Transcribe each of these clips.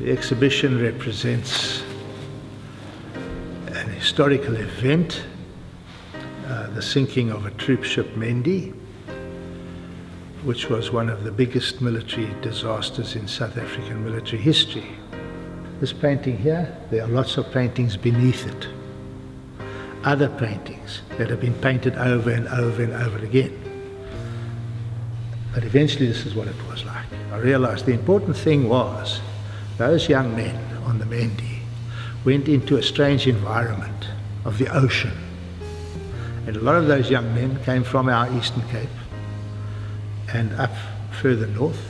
The exhibition represents an historical event, the sinking of a troop ship Mendi, which was one of the biggest military disasters in South African military history. This painting here, there are lots of paintings beneath it. Other paintings that have been painted over and over and over again. But eventually this is what it was like. I realized the important thing was those young men on the Mendi went into a strange environment of the ocean. And a lot of those young men came from our Eastern Cape and up further north.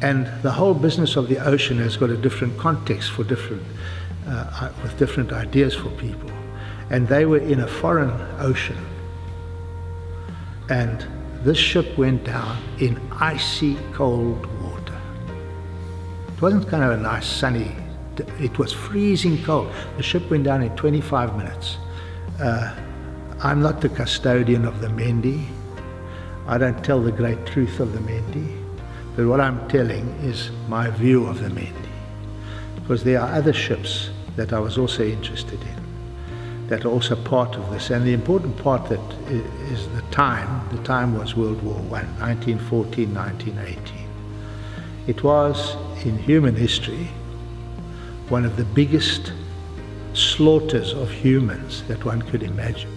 And the whole business of the ocean has got a different context for different, with different ideas for people. And they were in a foreign ocean. And this ship went down in icy cold water. It wasn't kind of a nice sunny, it was freezing cold. The ship went down in 25 minutes. I'm not the custodian of the Mendi. I don't tell the great truth of the Mendi, but what I'm telling is my view of the Mendi. Because there are other ships that I was also interested in, that are also part of this. And the important part that is the time was World War I, 1914, 1918. It was, in human history, one of the biggest slaughters of humans that one could imagine.